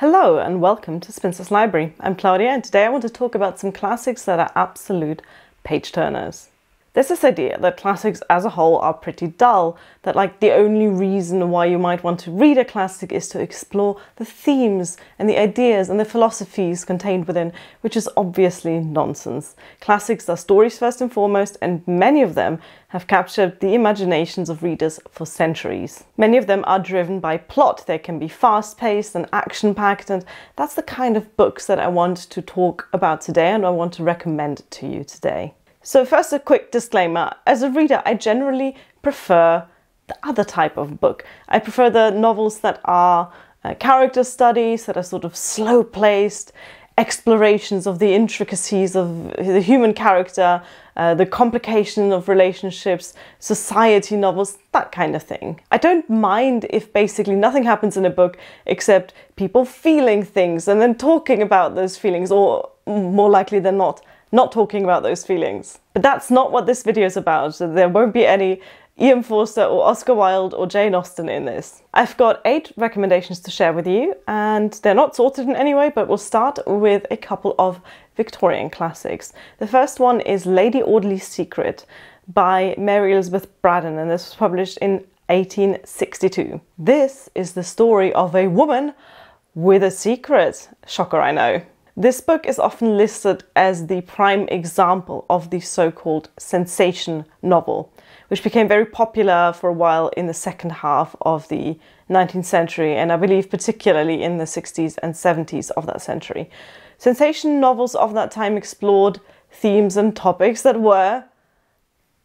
Hello and welcome to Spinster's Library. I'm Claudia and today I want to talk about some classics that are absolute page-turners. There's this idea that classics as a whole are pretty dull, that like the only reason why you might want to read a classic is to explore the themes and the ideas and the philosophies contained within, which is obviously nonsense. Classics are stories first and foremost, and many of them have captured the imaginations of readers for centuries. Many of them are driven by plot. They can be fast-paced and action-packed, and that's the kind of books that I want to talk about today and I want to recommend to you today. So first, a quick disclaimer. As a reader, I generally prefer the other type of book. I prefer the novels that are character studies, that are sort of slow-paced explorations of the intricacies of the human character, the complication of relationships, society novels, that kind of thing. I don't mind if basically nothing happens in a book except people feeling things and then talking about those feelings, or more likely than not talking about those feelings. But that's not what this video is about. So there won't be any Ian Forster or Oscar Wilde or Jane Austen in this. I've got 8 recommendations to share with you, and they're not sorted in any way, but we'll start with a couple of Victorian classics. The first one is Lady Audley's Secret by Mary Elizabeth Braddon, and this was published in 1862. This is the story of a woman with a secret. Shocker, I know. This book is often listed as the prime example of the so-called sensation novel, which became very popular for a while in the second half of the 19th century, and I believe particularly in the 60s and 70s of that century. Sensation novels of that time explored themes and topics that were,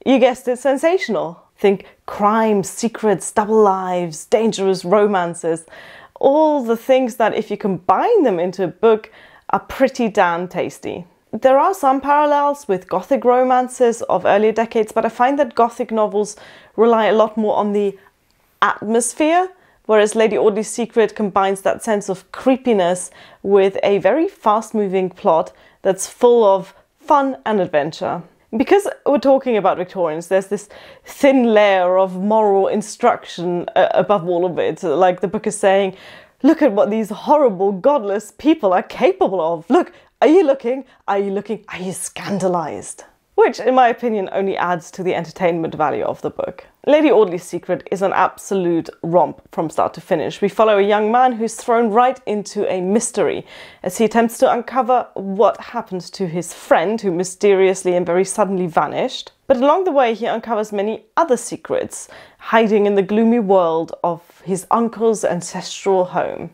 you guessed it, sensational. Think crime, secrets, double lives, dangerous romances, all the things that if you combine them into a book are pretty damn tasty. There are some parallels with Gothic romances of earlier decades, but I find that Gothic novels rely a lot more on the atmosphere, whereas Lady Audley's Secret combines that sense of creepiness with a very fast-moving plot that's full of fun and adventure. Because we're talking about Victorians, there's this thin layer of moral instruction above all of it. Like the book is saying, look at what these horrible, godless people are capable of. Look, are you looking? Are you looking? Are you scandalized? Which, in my opinion, only adds to the entertainment value of the book. Lady Audley's Secret is an absolute romp from start to finish. We follow a young man who's thrown right into a mystery as he attempts to uncover what happened to his friend who mysteriously and very suddenly vanished. But along the way, he uncovers many other secrets hiding in the gloomy world of his uncle's ancestral home.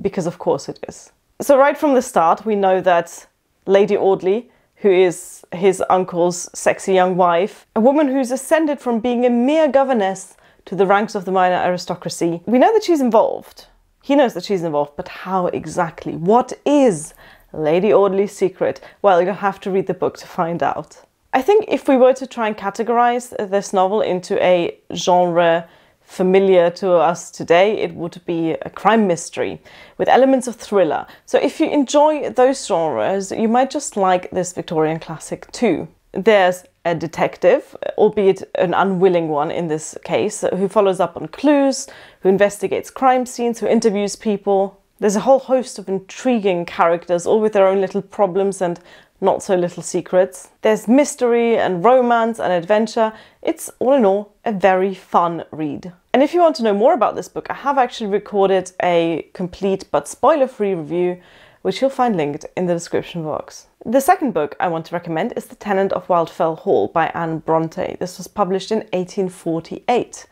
Because of course it is. So right from the start, we know that Lady Audley, who is his uncle's sexy young wife, a woman who's ascended from being a mere governess to the ranks of the minor aristocracy. We know that she's involved. He knows that she's involved, but how exactly? What is Lady Audley's secret? Well, you'll have to read the book to find out. I think if we were to try and categorize this novel into a genre familiar to us today, it would be a crime mystery with elements of thriller. So if you enjoy those genres, you might just like this Victorian classic too. There's a detective, albeit an unwilling one in this case, who follows up on clues, who investigates crime scenes, who interviews people. There's a whole host of intriguing characters, all with their own little problems and not so little secrets. There's mystery and romance and adventure. It's all in all a very fun read. And if you want to know more about this book, I have actually recorded a complete but spoiler-free review, which you'll find linked in the description box. The second book I want to recommend is The Tenant of Wildfell Hall by Anne Brontë. This was published in 1848.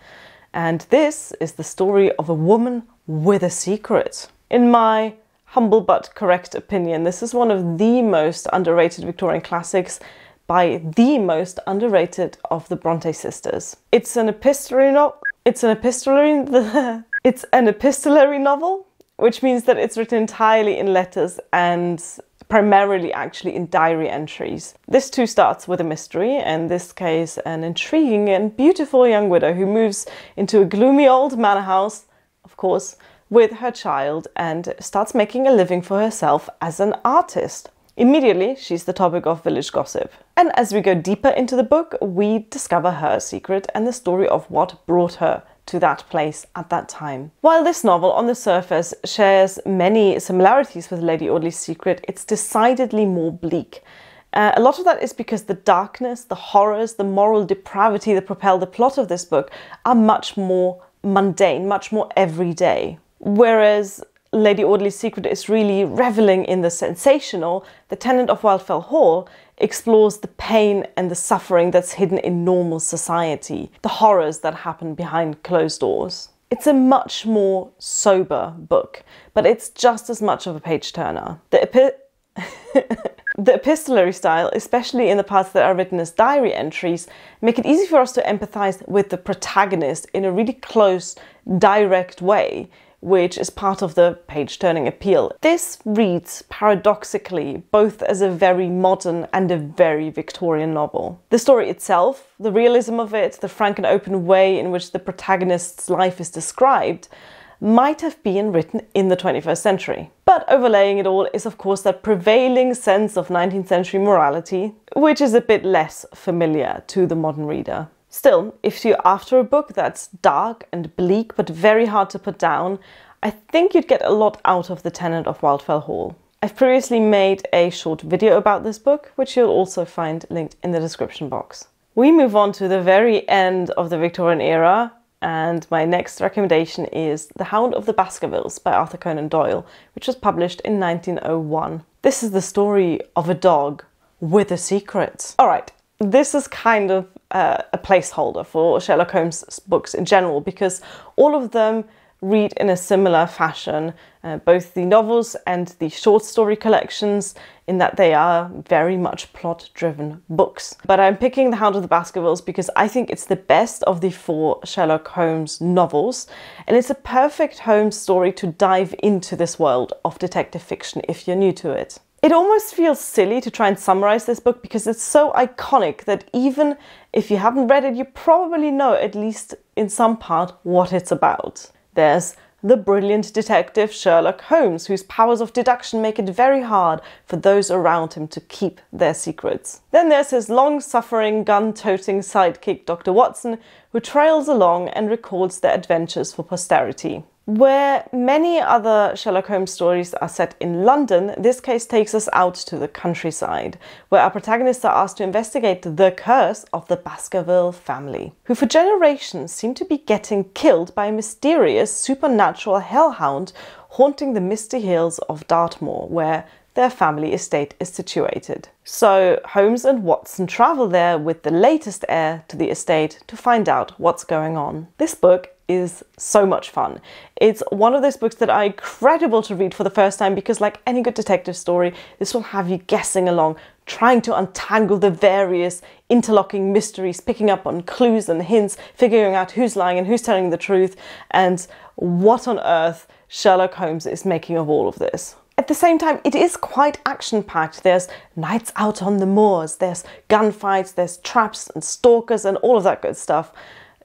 And this is the story of a woman with a secret. In my humble but correct opinion, this is one of the most underrated Victorian classics by the most underrated of the Brontë sisters. It's an epistolary novel, which means that it's written entirely in letters and primarily actually in diary entries. This too starts with a mystery, in this case an intriguing and beautiful young widow who moves into a gloomy old manor house, of course, with her child, and starts making a living for herself as an artist. Immediately, she's the topic of village gossip. And as we go deeper into the book, we discover her secret and the story of what brought her to that place at that time. While this novel on the surface shares many similarities with Lady Audley's Secret, it's decidedly more bleak. A lot of that is because the darkness, the horrors, the moral depravity that propel the plot of this book are much more mundane, much more everyday. Whereas Lady Audley's Secret is really reveling in the sensational, The Tenant of Wildfell Hall explores the pain and the suffering that's hidden in normal society, the horrors that happen behind closed doors. It's a much more sober book, but it's just as much of a page-turner. The epistolary style, especially in the parts that are written as diary entries, make it easy for us to empathize with the protagonist in a really close, direct way, which is part of the page-turning appeal. This reads, paradoxically, both as a very modern and a very Victorian novel. The story itself, the realism of it, the frank and open way in which the protagonist's life is described, might have been written in the 21st century. But overlaying it all is of course that prevailing sense of 19th century morality, which is a bit less familiar to the modern reader. Still, if you're after a book that's dark and bleak but very hard to put down, I think you'd get a lot out of The Tenant of Wildfell Hall. I've previously made a short video about this book, which you'll also find linked in the description box. We move on to the very end of the Victorian era, and my next recommendation is The Hound of the Baskervilles by Arthur Conan Doyle, which was published in 1901. This is the story of a dog with a secret. All right, this is kind of a placeholder for Sherlock Holmes' books in general, because all of them read in a similar fashion, both the novels and the short story collections, in that they are very much plot-driven books. But I'm picking The Hound of the Baskervilles because I think it's the best of the four Sherlock Holmes novels, and it's a perfect Holmes story to dive into this world of detective fiction if you're new to it. It almost feels silly to try and summarize this book because it's so iconic that even if you haven't read it, you probably know, at least in some part, what it's about. There's the brilliant detective Sherlock Holmes, whose powers of deduction make it very hard for those around him to keep their secrets. Then there's his long-suffering, gun-toting sidekick Dr. Watson, who trails along and records their adventures for posterity. Where many other Sherlock Holmes stories are set in London, this case takes us out to the countryside, where our protagonists are asked to investigate the curse of the Baskerville family, who for generations seem to be getting killed by a mysterious supernatural hellhound haunting the misty hills of Dartmoor, where their family estate is situated. So Holmes and Watson travel there with the latest heir to the estate to find out what's going on. This book is so much fun. It's one of those books that are incredible to read for the first time because, like any good detective story, this will have you guessing along, trying to untangle the various interlocking mysteries, picking up on clues and hints, figuring out who's lying and who's telling the truth, and what on earth Sherlock Holmes is making of all of this. At the same time, it is quite action-packed. There's nights out on the moors, there's gunfights, there's traps and stalkers and all of that good stuff.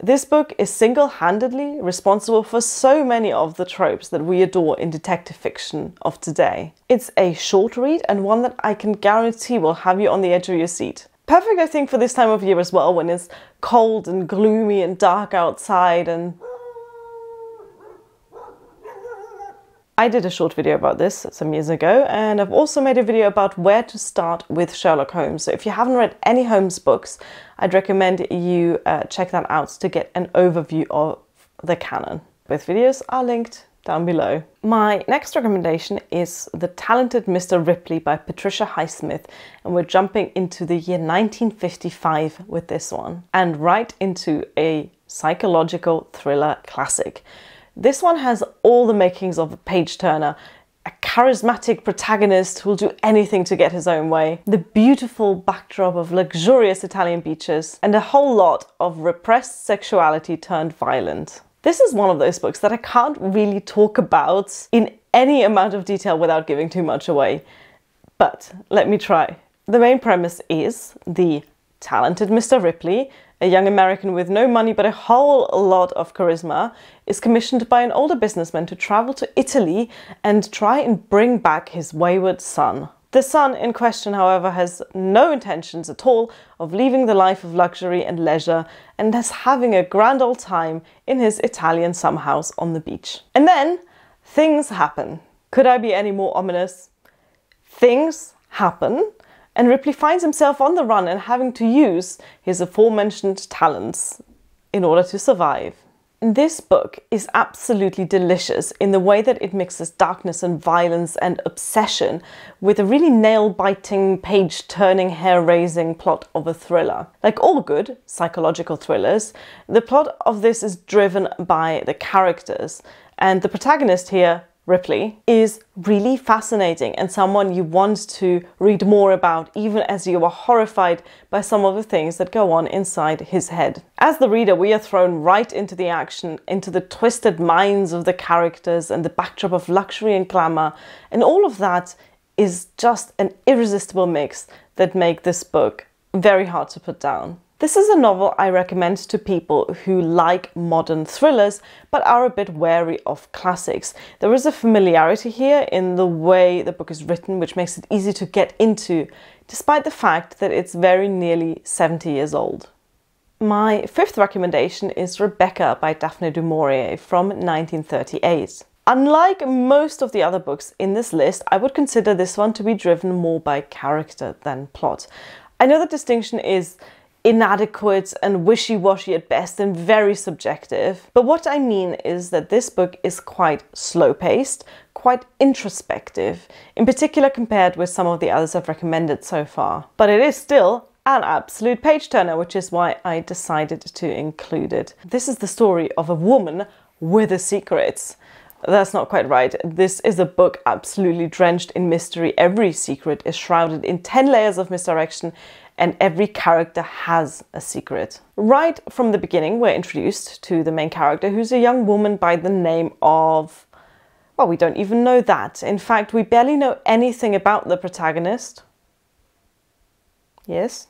This book is single-handedly responsible for so many of the tropes that we adore in detective fiction of today. It's a short read and one that I can guarantee will have you on the edge of your seat. Perfect, I think, for this time of year as well, when it's cold and gloomy and dark outside and... I did a short video about this some years ago, and I've also made a video about where to start with Sherlock Holmes. So if you haven't read any Holmes books, I'd recommend you check that out to get an overview of the canon. Both videos are linked down below. My next recommendation is The Talented Mr. Ripley by Patricia Highsmith, and we're jumping into the year 1955 with this one, and right into a psychological thriller classic. This one has all the makings of a page-turner, a charismatic protagonist who'll do anything to get his own way, the beautiful backdrop of luxurious Italian beaches, and a whole lot of repressed sexuality turned violent. This is one of those books that I can't really talk about in any amount of detail without giving too much away, but let me try. The main premise is the talented Mr. Ripley, a young American with no money but a whole lot of charisma, is commissioned by an older businessman to travel to Italy and try and bring back his wayward son. The son in question, however, has no intentions at all of leaving the life of luxury and leisure and is having a grand old time in his Italian summer house on the beach. And then things happen. Could I be any more ominous? Things happen, and Ripley finds himself on the run and having to use his aforementioned talents in order to survive. This book is absolutely delicious in the way that it mixes darkness and violence and obsession with a really nail-biting, page-turning, hair-raising plot of a thriller. Like all good psychological thrillers, the plot of this is driven by the characters, and the protagonist here, Ripley, is really fascinating and someone you want to read more about, even as you are horrified by some of the things that go on inside his head. As the reader, we are thrown right into the action, into the twisted minds of the characters and the backdrop of luxury and glamour, and all of that is just an irresistible mix that makes this book very hard to put down. This is a novel I recommend to people who like modern thrillers but are a bit wary of classics. There is a familiarity here in the way the book is written which makes it easy to get into, despite the fact that it's very nearly 70 years old. My fifth recommendation is Rebecca by Daphne du Maurier from 1938. Unlike most of the other books in this list, I would consider this one to be driven more by character than plot. I know the distinction is inadequate and wishy-washy at best and very subjective. But what I mean is that this book is quite slow-paced, quite introspective, in particular compared with some of the others I've recommended so far. But it is still an absolute page-turner, which is why I decided to include it. This is the story of a woman with a secret. That's not quite right. This is a book absolutely drenched in mystery. Every secret is shrouded in 10 layers of misdirection, and every character has a secret. Right from the beginning, we're introduced to the main character, who's a young woman by the name of... well, we don't even know that. In fact, we barely know anything about the protagonist. Yes?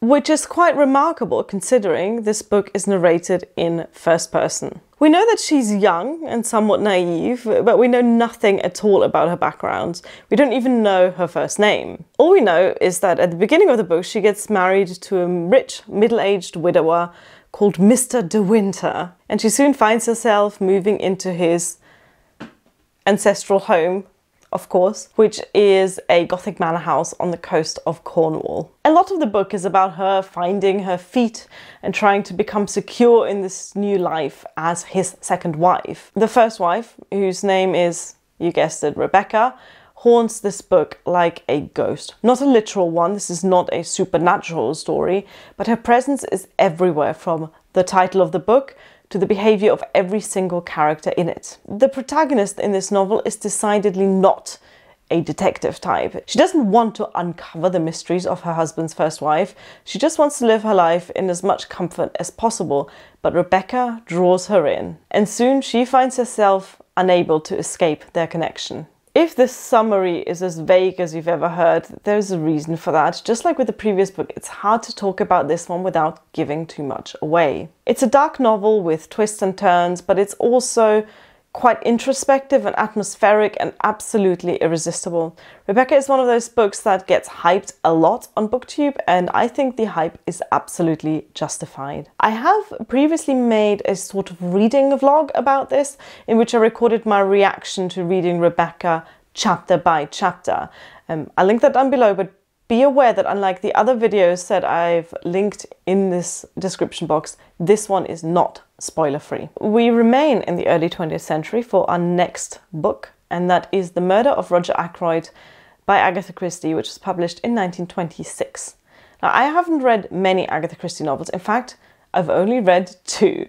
Which is quite remarkable, considering this book is narrated in first person. We know that she's young and somewhat naive, but we know nothing at all about her background. We don't even know her first name. All we know is that at the beginning of the book, she gets married to a rich, middle-aged widower called Mr. De Winter, and she soon finds herself moving into his ancestral home, of course, which is a Gothic manor house on the coast of Cornwall. A lot of the book is about her finding her feet and trying to become secure in this new life as his second wife. The first wife, whose name is, you guessed it, Rebecca, haunts this book like a ghost. Not a literal one, this is not a supernatural story, but her presence is everywhere, from the title of the book to the behavior of every single character in it. The protagonist in this novel is decidedly not a detective type. She doesn't want to uncover the mysteries of her husband's first wife. She just wants to live her life in as much comfort as possible, but Rebecca draws her in, and soon she finds herself unable to escape their connection. If this summary is as vague as you've ever heard, there's a reason for that. Just like with the previous book, it's hard to talk about this one without giving too much away. It's a dark novel with twists and turns, but it's also quite introspective and atmospheric and absolutely irresistible. Rebecca is one of those books that gets hyped a lot on BookTube, and I think the hype is absolutely justified. I have previously made a sort of reading vlog about this, in which I recorded my reaction to reading Rebecca chapter by chapter. I'll link that down below, but be aware that unlike the other videos that I've linked in this description box, this one is not spoiler-free. We remain in the early 20th century for our next book, and that is The Murder of Roger Ackroyd by Agatha Christie, which was published in 1926. Now, I haven't read many Agatha Christie novels. In fact, I've only read two,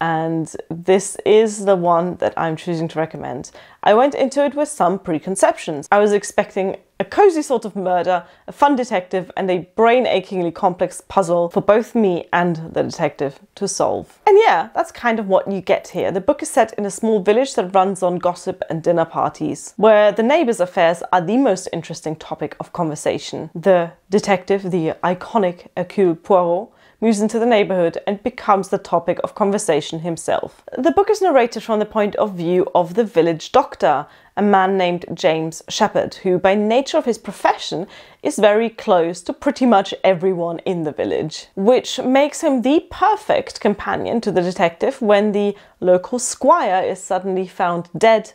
and this is the one that I'm choosing to recommend. I went into it with some preconceptions. I was expecting a cozy sort of murder, a fun detective, and a brain-achingly complex puzzle for both me and the detective to solve. And yeah, that's kind of what you get here. The book is set in a small village that runs on gossip and dinner parties, where the neighbors' affairs are the most interesting topic of conversation. The detective, the iconic Hercule Poirot, moves into the neighborhood and becomes the topic of conversation himself. The book is narrated from the point of view of the village doctor, a man named James Shepherd, who by nature of his profession is very close to pretty much everyone in the village, which makes him the perfect companion to the detective when the local squire is suddenly found dead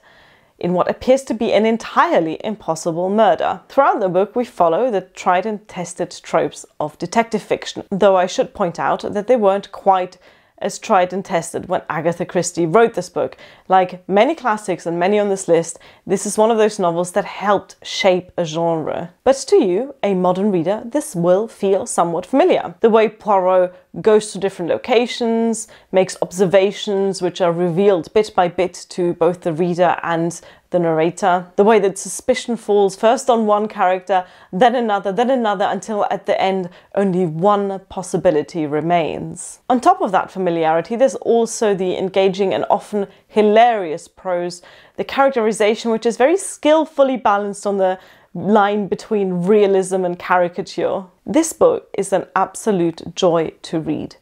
in what appears to be an entirely impossible murder. Throughout the book, we follow the tried and tested tropes of detective fiction, though I should point out that they weren't quite as tried and tested when Agatha Christie wrote this book. Like many classics and many on this list, this is one of those novels that helped shape a genre. But to you, a modern reader, this will feel somewhat familiar. The way Poirot goes to different locations, makes observations which are revealed bit by bit to both the reader and the narrator, the way that suspicion falls first on one character, then another, until at the end only one possibility remains. On top of that familiarity, there's also the engaging and often hilarious prose, the characterization which is very skillfully balanced on the line between realism and caricature. This book is an absolute joy to read.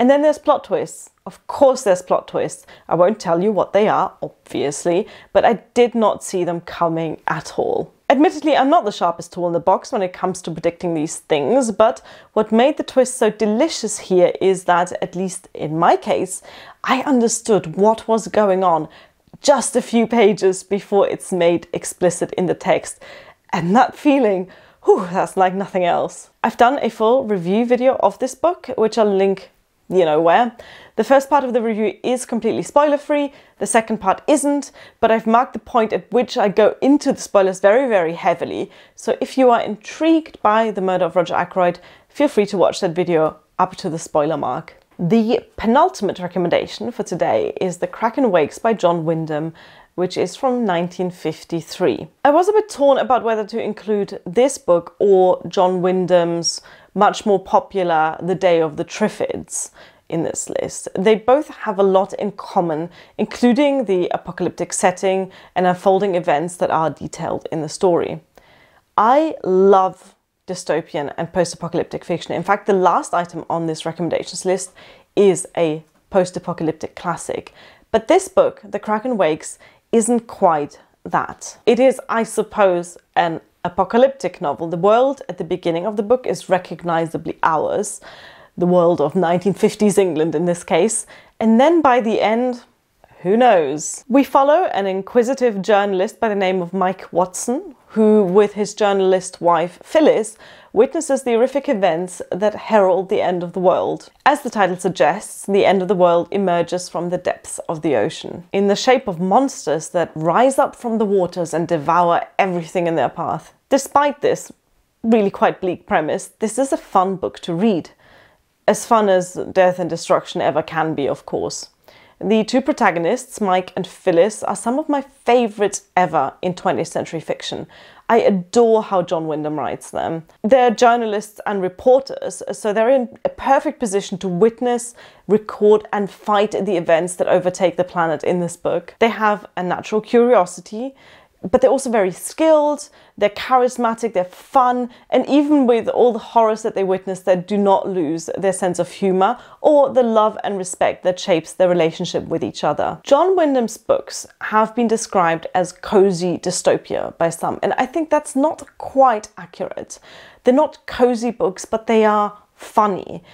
And then there's plot twists. Of course there's plot twists. I won't tell you what they are, obviously, but I did not see them coming at all. Admittedly, I'm not the sharpest tool in the box when it comes to predicting these things, but what made the twist so delicious here is that, at least in my case, I understood what was going on just a few pages before it's made explicit in the text. And that feeling, whew, that's like nothing else. I've done a full review video of this book, which I'll link you know where. The first part of the review is completely spoiler-free, the second part isn't, but I've marked the point at which I go into the spoilers very, very heavily. So if you are intrigued by The Murder of Roger Ackroyd, feel free to watch that video up to the spoiler mark. The penultimate recommendation for today is The Kraken Wakes by John Wyndham, which is from 1953. I was a bit torn about whether to include this book or John Wyndham's much more popular The Day of the Triffids in this list. They both have a lot in common, including the apocalyptic setting and unfolding events that are detailed in the story. I love dystopian and post-apocalyptic fiction. In fact, the last item on this recommendations list is a post-apocalyptic classic. But this book, The Kraken Wakes, isn't quite that. It is, I suppose, an apocalyptic novel. The world at the beginning of the book is recognizably ours, the world of 1950s England in this case, and then by the end, who knows? We follow an inquisitive journalist by the name of Mike Watson, who, with his journalist wife Phyllis, witnesses the horrific events that herald the end of the world. As the title suggests, the end of the world emerges from the depths of the ocean, in the shape of monsters that rise up from the waters and devour everything in their path. Despite this really quite bleak premise, this is a fun book to read. As fun as death and destruction ever can be, of course. The two protagonists, Mike and Phyllis, are some of my favorites ever in 20th century fiction. I adore how John Wyndham writes them. They're journalists and reporters, so they're in a perfect position to witness, record, and fight the events that overtake the planet in this book. They have a natural curiosity, but they're also very skilled, they're charismatic, they're fun, and even with all the horrors that they witness, they do not lose their sense of humor or the love and respect that shapes their relationship with each other. John Wyndham's books have been described as cozy dystopia by some, and I think that's not quite accurate. They're not cozy books, but they are funny.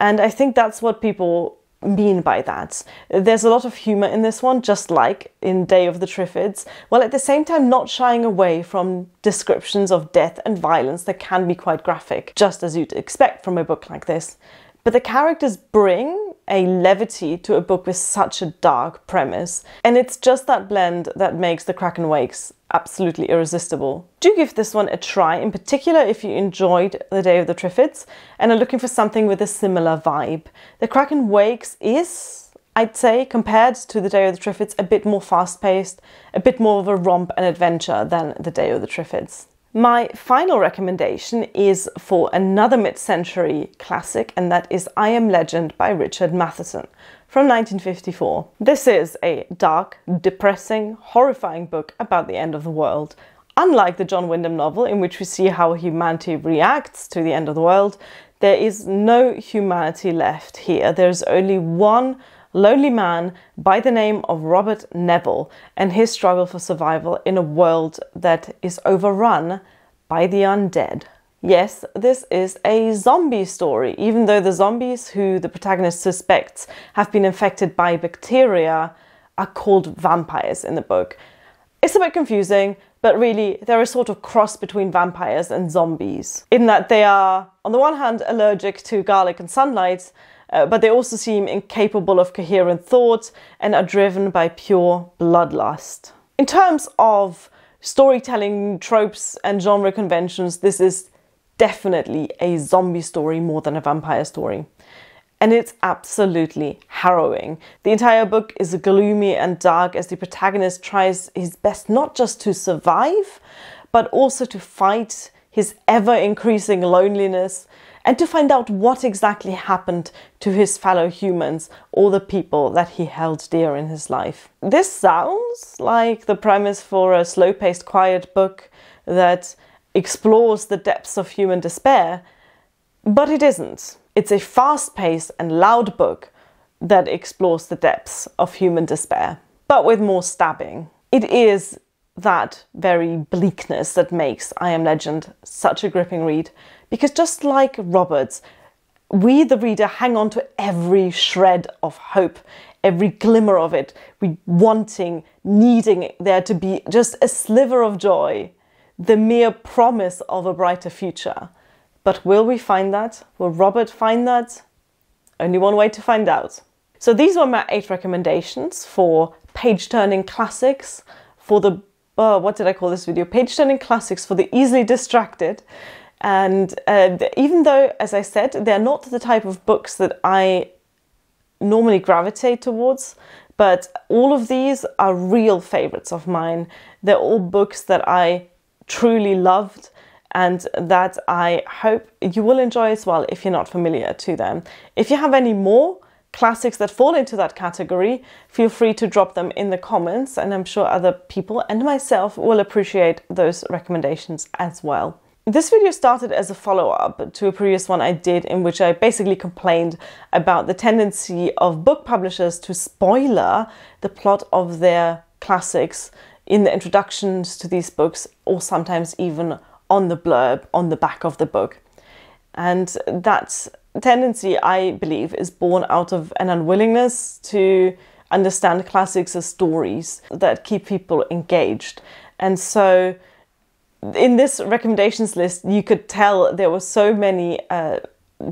And I think that's what people mean by that. There's a lot of humor in this one, just like in Day of the Triffids, while at the same time not shying away from descriptions of death and violence that can be quite graphic, just as you'd expect from a book like this. But the characters bring a levity to a book with such a dark premise, and it's just that blend that makes The Kraken Wakes absolutely irresistible. Do give this one a try, in particular if you enjoyed The Day of the Triffids and are looking for something with a similar vibe. The Kraken Wakes is, I'd say, compared to The Day of the Triffids, a bit more fast-paced, a bit more of a romp and adventure than The Day of the Triffids. My final recommendation is for another mid-century classic, and that is I Am Legend by Richard Matheson from 1954. This is a dark, depressing, horrifying book about the end of the world. Unlike the John Wyndham novel, in which we see how humanity reacts to the end of the world, There is no humanity left here. There's only one lonely man by the name of Robert Neville and his struggle for survival in a world that is overrun by the undead. Yes, this is a zombie story, even though the zombies who the protagonist suspects have been infected by bacteria are called vampires in the book. It's a bit confusing, but really they're a sort of cross between vampires and zombies, in that they are, on the one hand, allergic to garlic and sunlight, but they also seem incapable of coherent thought and are driven by pure bloodlust. In terms of storytelling tropes and genre conventions, this is definitely a zombie story more than a vampire story. And it's absolutely harrowing. The entire book is gloomy and dark as the protagonist tries his best not just to survive, but also to fight his ever-increasing loneliness and to find out what exactly happened to his fellow humans or the people that he held dear in his life. This sounds like the premise for a slow-paced, quiet book that explores the depths of human despair, but it isn't. It's a fast-paced and loud book that explores the depths of human despair, but with more stabbing. It is that very bleakness that makes I Am Legend such a gripping read, because just like Robert's, we, the reader, hang on to every shred of hope, every glimmer of it, we wanting, needing there to be just a sliver of joy, the mere promise of a brighter future. But will we find that? Will Robert find that? Only one way to find out. So these were my 8 recommendations for page-turning classics for the... what did I call this video? Page-turning classics for the easily distracted. And even though, as I said, they're not the type of books that I normally gravitate towards, but all of these are real favorites of mine. They're all books that I truly loved and that I hope you will enjoy as well if you're not familiar to them. If you have any more classics that fall into that category, feel free to drop them in the comments, and I'm sure other people and myself will appreciate those recommendations as well. This video started as a follow-up to a previous one I did in which I basically complained about the tendency of book publishers to spoiler the plot of their classics in the introductions to these books, or sometimes even on the blurb, on the back of the book. And that tendency, I believe, is born out of an unwillingness to understand classics as stories that keep people engaged. And so in this recommendations list, you could tell there were so many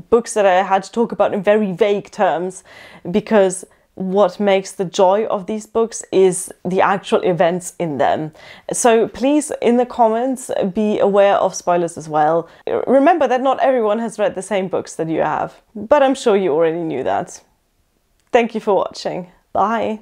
books that I had to talk about in very vague terms, because what makes the joy of these books is the actual events in them. So please, in the comments, be aware of spoilers as well. Remember that not everyone has read the same books that you have, but I'm sure you already knew that. Thank you for watching. Bye.